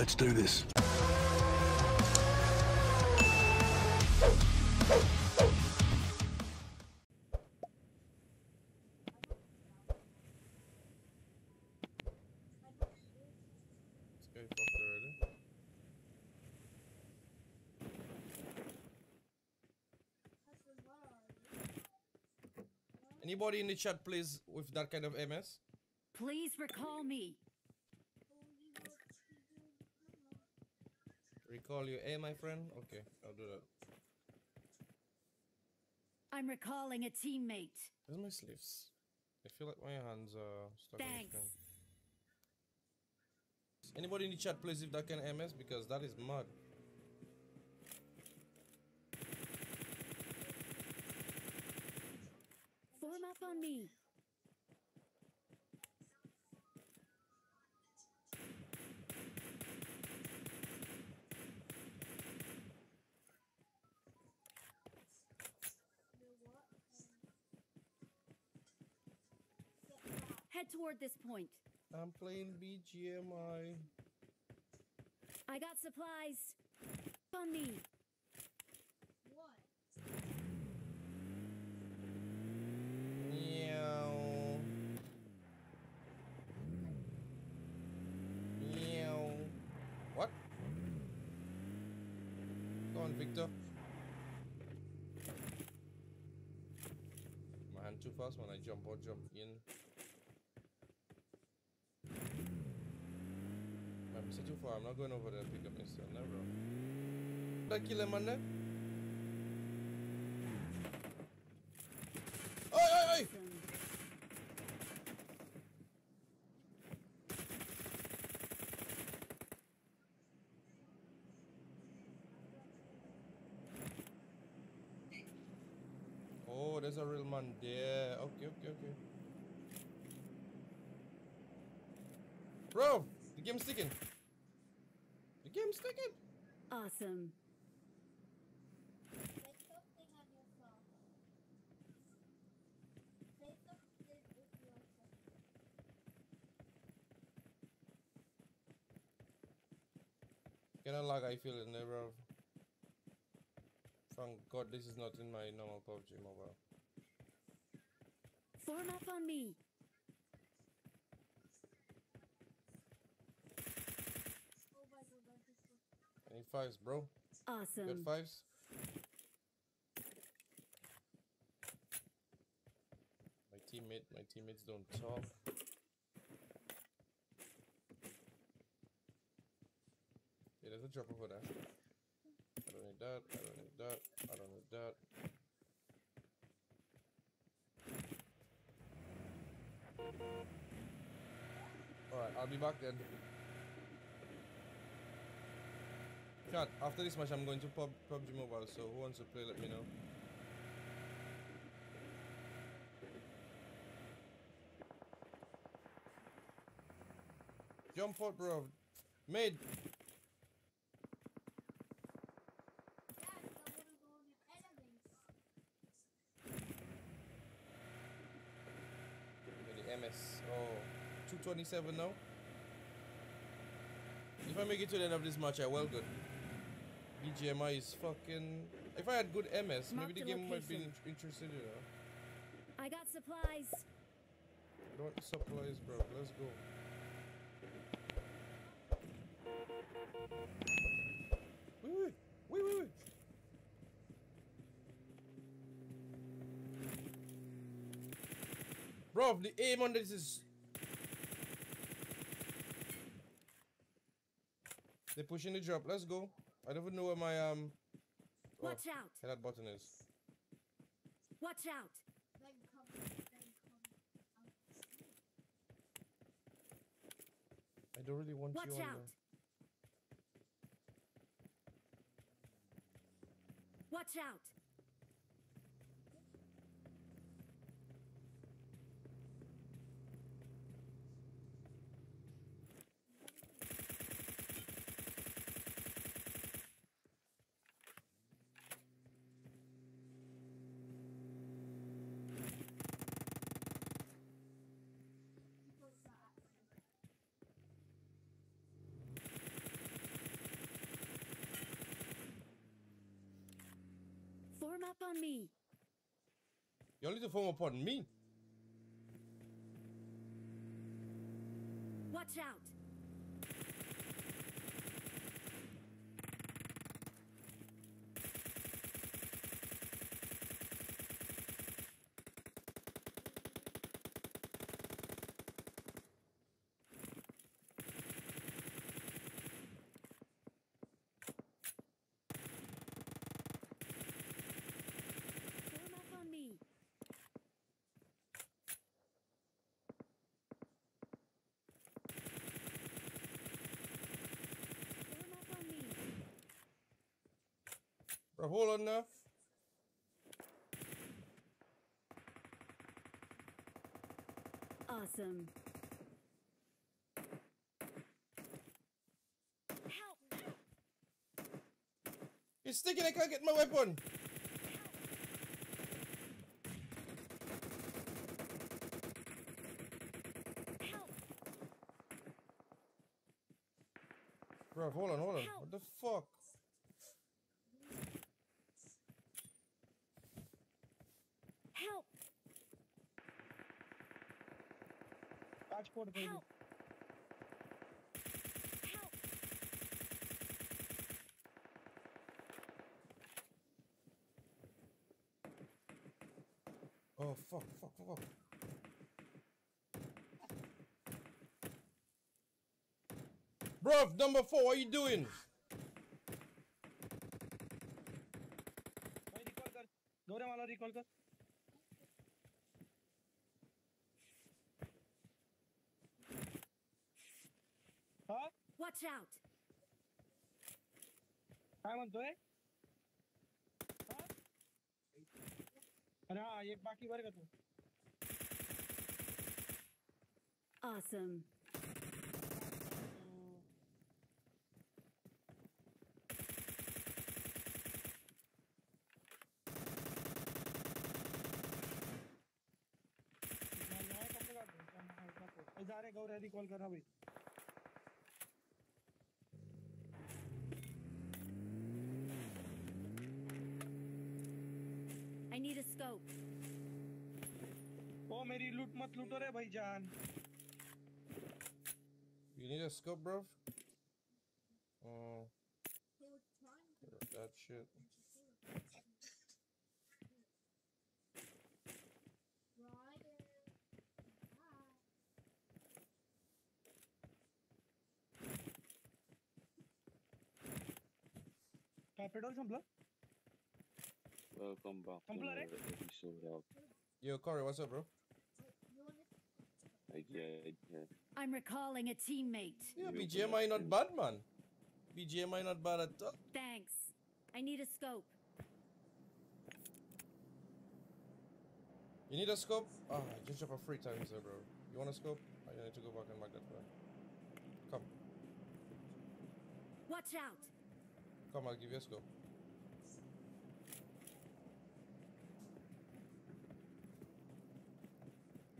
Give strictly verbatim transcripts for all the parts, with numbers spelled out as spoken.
Let's do this. Anybody in the chat, please, with that kind of M S? Please recall me. Recall you, eh, my friend? Okay, I'll do that. I'm recalling a teammate. Where's my sleeves? I feel like my hands are stuck in the screen. Anybody in the chat, please, if that can M S, because that is mud. Form up on me. Head toward this point. I'm playing B G M I. I got supplies. On me. What? Meow. Meow. What? Go on, Victor. My hand too fast when I jump or jump in. Too far. I'm not going over there and pick up instead. Never. Did I kill him on there? Oi, oi, oi! Oh, there's a real man there. Okay, okay, okay. Bro, the game's sticking. I'm stuck in. Awesome. Kinda like I feel it never. Thank God this is not in my normal P U B G mobile. Form up on me. Any fives, bro? Awesome. Good fives. My teammate, my teammates don't talk. Hey, there's a drop over there. I don't need that. I don't need that. I don't need that. All right, I'll be back then. Chat, after this match I'm going to P U B G Mobile, so who wants to play, let me know. Jump out, bro. Mid. The M S. Oh, two twenty-seven now. If I make it to the end of this match, I well good. B G M I is fucking. If I had good M S, maybe the game might be interesting, you know. I got supplies. I want supplies, bro. Let's go. Wait, wait, wait, wait, wait. Bro, the aim on this is. They're pushing the drop. Let's go. I don't even know where my um oh, watch out. Where that button is. Watch out. I don't really want watch you on out. There. Watch out. form up on me. Y'all need to form up on me. Watch out. Hold on now. Awesome. Help. It's sticking, I can't get my weapon. Help. Bro, hold on, hold on. Help. What the fuck? Help. Help. Oh fuck, fuck, fuck. Bruv, number four, what are you doing? Recall kar. Watch out. काय म्हणतोय? अरे हा एक बाकी वर का तू? Awesome. जा रे गौरव रिकॉल कर भाई. Oh, मेरी लूट मत लूटो रे भाई जान. You need a scope, bro? Oh, that shit. Capital sample. Welcome back to another episode of... Yo, Corey, what's up, bro? I get, yeah. I'm recalling a teammate. Yeah, B G M I not bad, man. B G M I not bad at all. Thanks. I need a scope. You need a scope? Ah, oh, just have a free time here, bro. You want a scope? I need to go back and mark that one. Come. Watch out. Come, I'll give you a scope.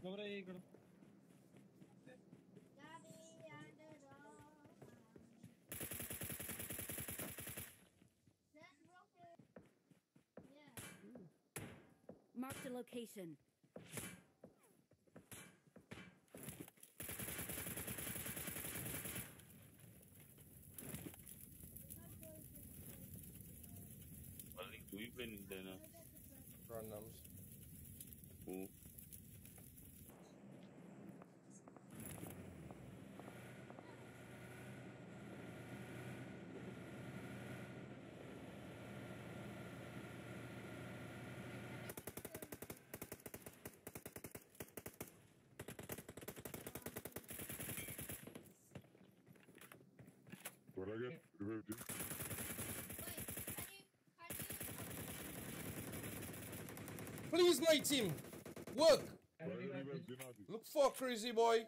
Go right, go. Mark the location. I think we've been there now. Randoms. Who? Wait, are you, are you... Please, my team, work. Look for crazy boy.